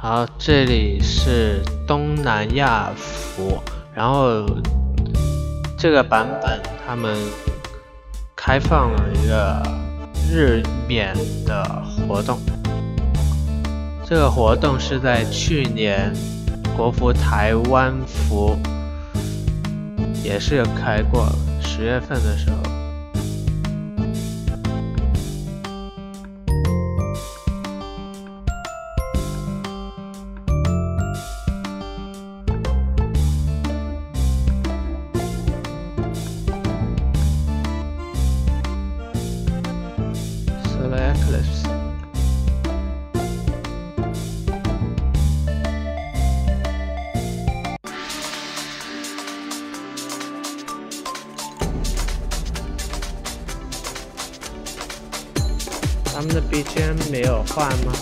好，这里是东南亚服，然后这个版本他们开放了一个日冕的活动，这个活动是在去年国服台湾服也是开过了，10月份的时候。 Necklace Zone。 他们的 BGM 没有换吗？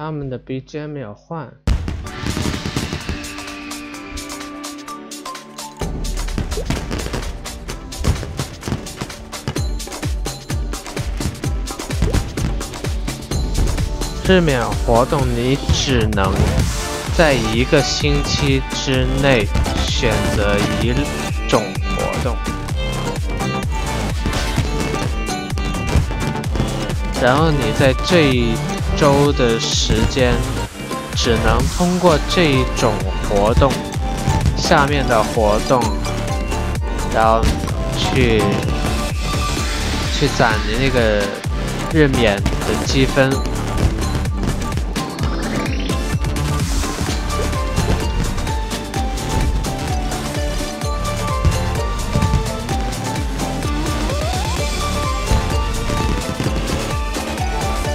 他们的 BGM 没有换。 日冕活动，你只能在一个星期之内选择一种活动，然后你在这一周的时间只能通过这一种活动下面的活动，然后去攒你那个日冕的积分。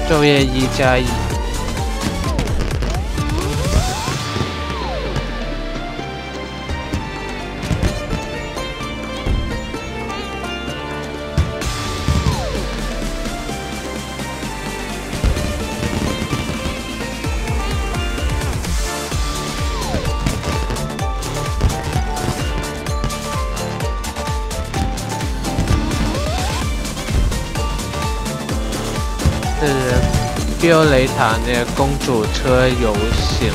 昼夜1+1。这是碧欧雷塔那个公主车游行，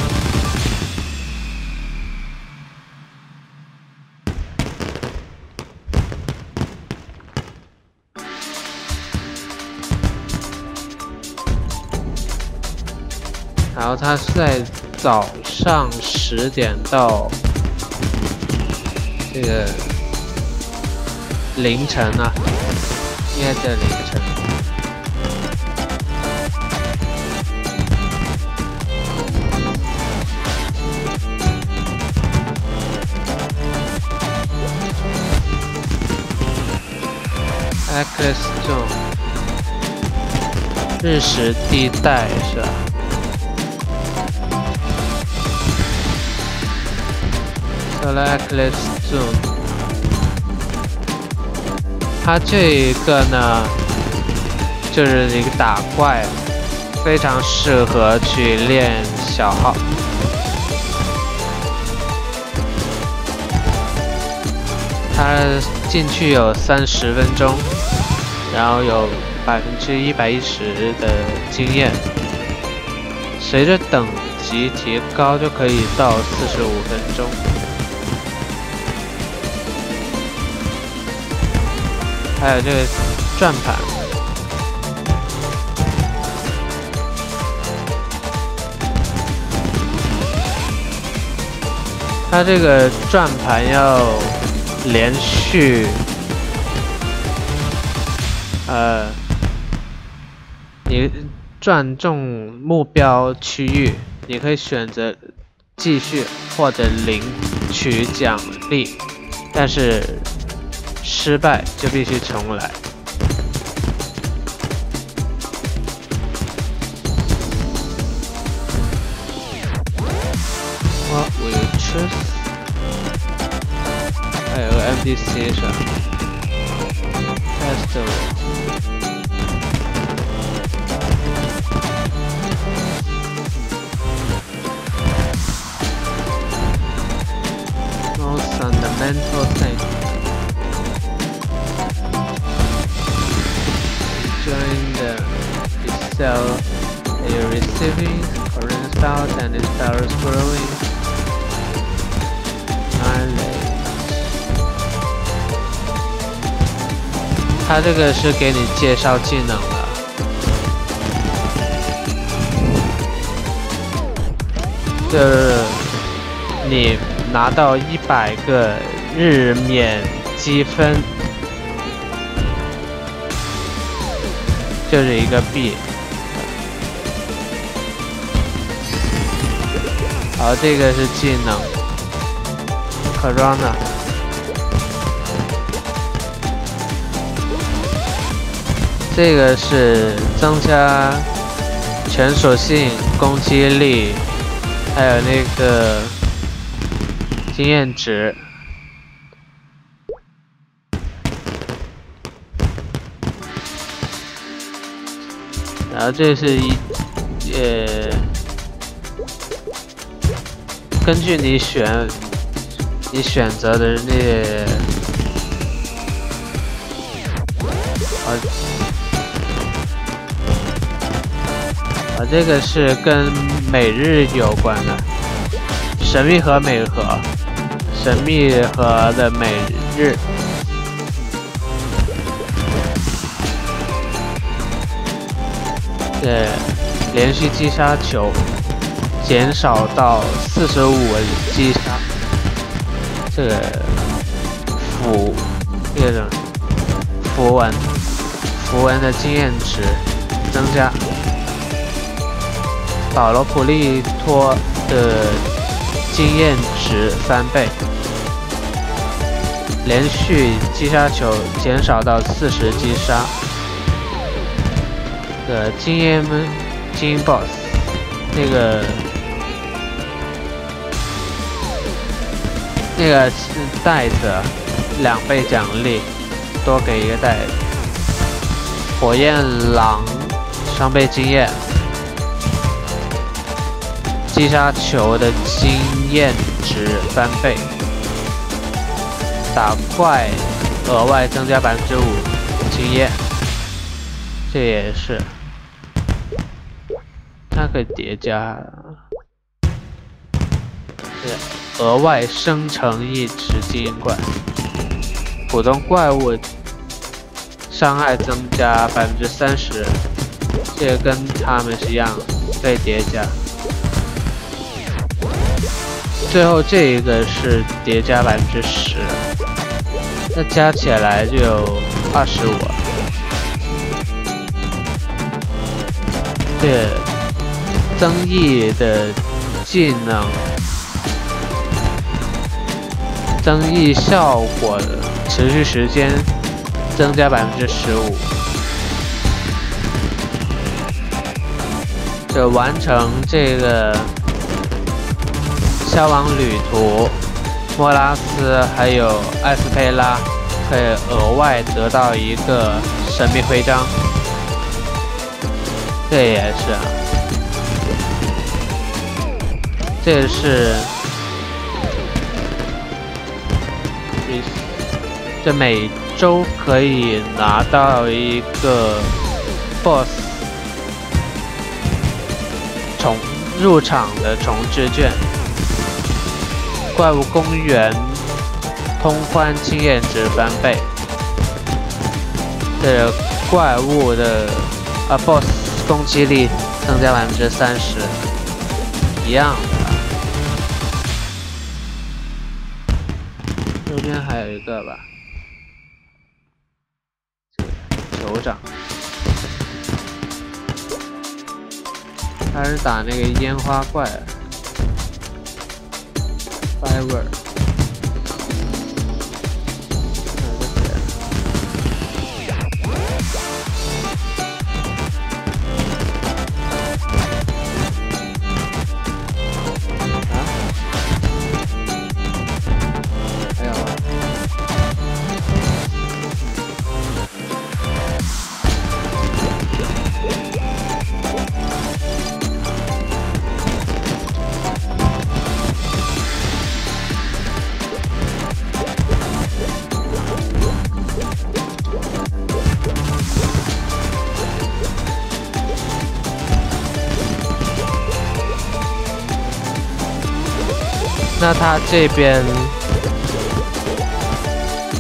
然后它是在早上10点到这个凌晨啊，应该在凌晨。 Necklace Zone， 日食地带是吧？Necklace Zone， 它这一个呢，就是一个打怪，非常适合去练小号。它进去有30分钟，然后有110%的经验，随着等级提高就可以到45分钟。还有这个转盘。 它这个转盘要连续，你转中目标区域，你可以选择继续或者领取奖励，但是失败就必须重来。 还有个 MDC 上 ，test 我 ，most fundamental thing， join the itself, you're receiving current stars and the stars growing. Island. 它这个是给你介绍技能了，就是你拿到100个日免积分，就是一个币。好，这个是技能。 Corona， 这个是增加全属性、攻击力，还有那个经验值。然后这是根据你选择的那些，这个是跟每日有关的，神秘盒的每日，对，连续击杀球，减少到45击杀。 这个符文的经验值增加，保罗普利托的经验值3倍，连续击杀球减少到40击杀，的精英 BOSS 那个。 那个是袋子，2倍奖励，多给一个袋子。火焰狼3倍经验，击杀球的经验值3倍，打怪额外增加5%经验，这也是，它可以叠加。 额外生成1只基因怪，普通怪物伤害增加30%，这个跟他们是一样，可以叠加。最后这一个是叠加10%，那加起来就有25。对，增益的技能。 增益效果的持续时间增加15%，这完成这个销往旅途，莫拉斯还有艾斯佩拉可以额外得到一个神秘徽章，这也是，这是。对，每周可以拿到一个 BOSS 重入场的重置券。怪物公园通关经验值翻倍。对了，怪物的BOSS 攻击力增加30%，一样的。右边还有一个吧。 酋长，他是打那个烟花怪 ，Firework， 那它这边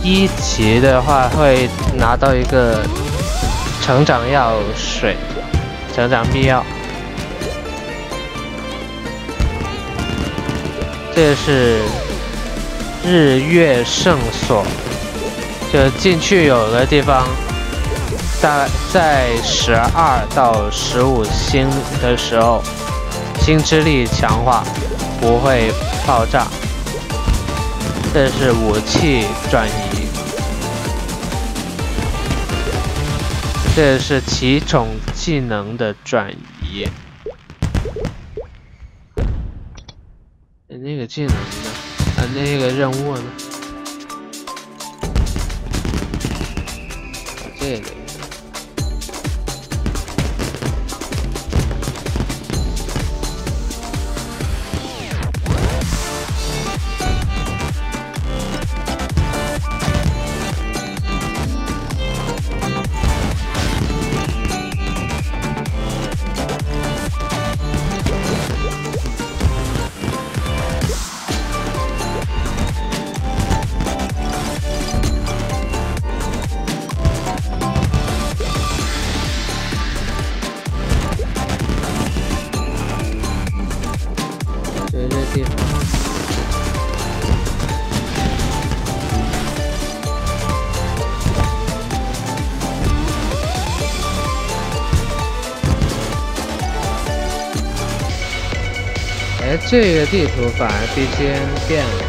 一级的话，会拿到一个成长药水、成长秘药，这是日月圣所，就进去有个地方，大概在12到15星的时候，星之力强化。 不会爆炸，这是武器转移，这是奇宠技能的转移。那个技能呢？那个任务呢？这个。 这个地图反而 BGM 变了。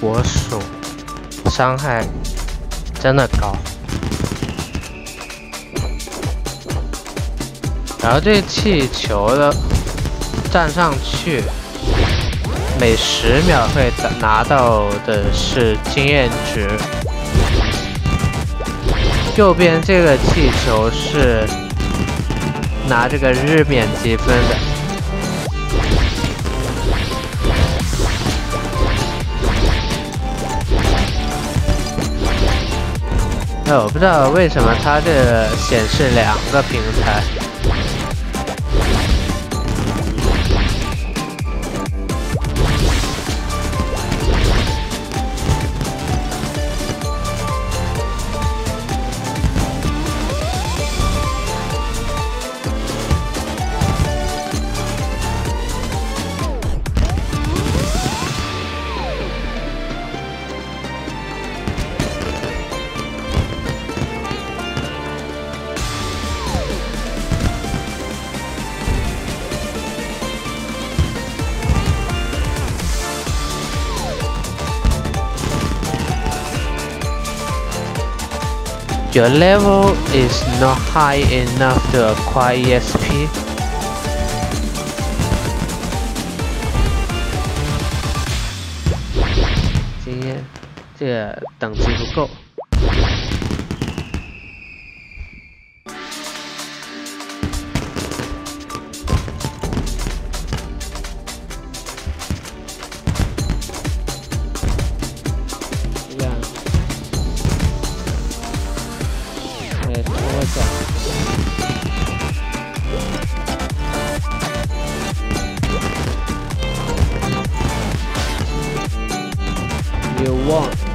博手伤害真的高，然后这气球的站上去，每10秒会拿到的是经验值。右边这个气球是拿这个日冕积分的。 哎，我不知道为什么它这个显示2个平台。Your level is not high enough to acquire ESP.经验，这个等级不够。You want